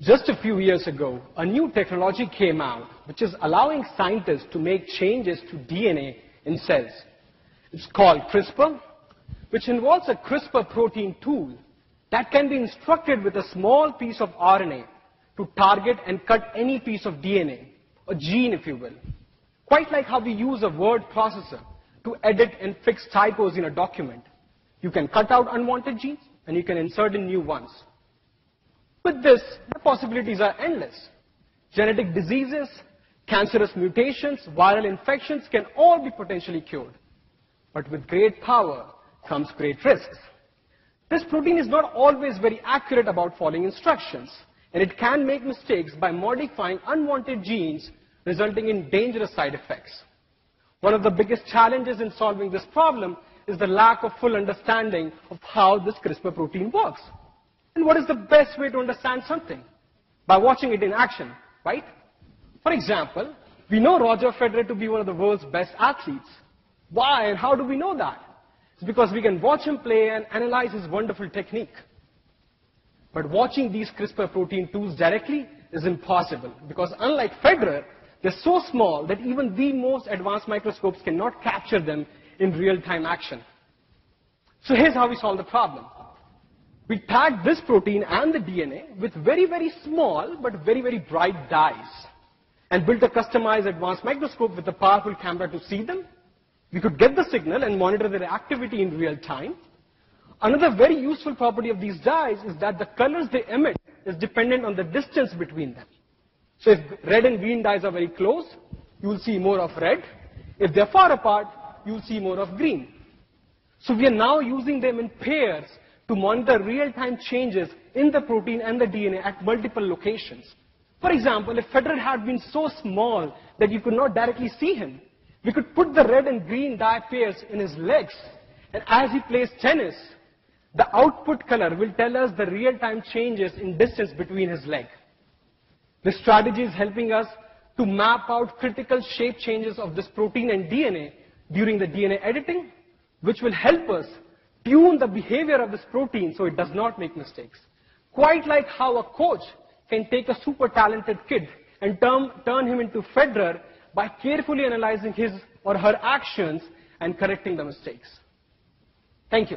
Just a few years ago, a new technology came out which is allowing scientists to make changes to DNA in cells. It's called CRISPR, which involves a CRISPR protein tool that can be instructed with a small piece of RNA to target and cut any piece of DNA, a gene if you will. Quite like how we use a word processor to edit and fix typos in a document. You can cut out unwanted genes and you can insert in new ones. With this, the possibilities are endless. Genetic diseases, cancerous mutations, viral infections can all be potentially cured. But with great power comes great risks. This protein is not always very accurate about following instructions, and it can make mistakes by modifying unwanted genes, resulting in dangerous side effects. One of the biggest challenges in solving this problem is the lack of full understanding of how this CRISPR protein works. And what is the best way to understand something? By watching it in action, right? For example, we know Roger Federer to be one of the world's best athletes. Why and how do we know that? It's because we can watch him play and analyze his wonderful technique. But watching these CRISPR protein tools directly is impossible, because unlike Federer, they're so small that even the most advanced microscopes cannot capture them in real-time action. So here's how we solve the problem. We tag this protein and the DNA with very, very small but very, very bright dyes and built a customized advanced microscope with a powerful camera to see them. We could get the signal and monitor their activity in real time. Another very useful property of these dyes is that the colors they emit is dependent on the distance between them. So if red and green dyes are very close, you will see more of red. If they're far apart, you will see more of green. So we are now using them in pairs to monitor real-time changes in the protein and the DNA at multiple locations. For example, if Federer had been so small that you could not directly see him, we could put the red and green dye pairs in his legs, and as he plays tennis, the output color will tell us the real-time changes in distance between his legs. This strategy is helping us to map out critical shape changes of this protein and DNA during the DNA editing, which will help us tune the behavior of this protein so it does not make mistakes. Quite like how a coach can take a super talented kid and turn him into Federer by carefully analyzing his or her actions and correcting the mistakes. Thank you.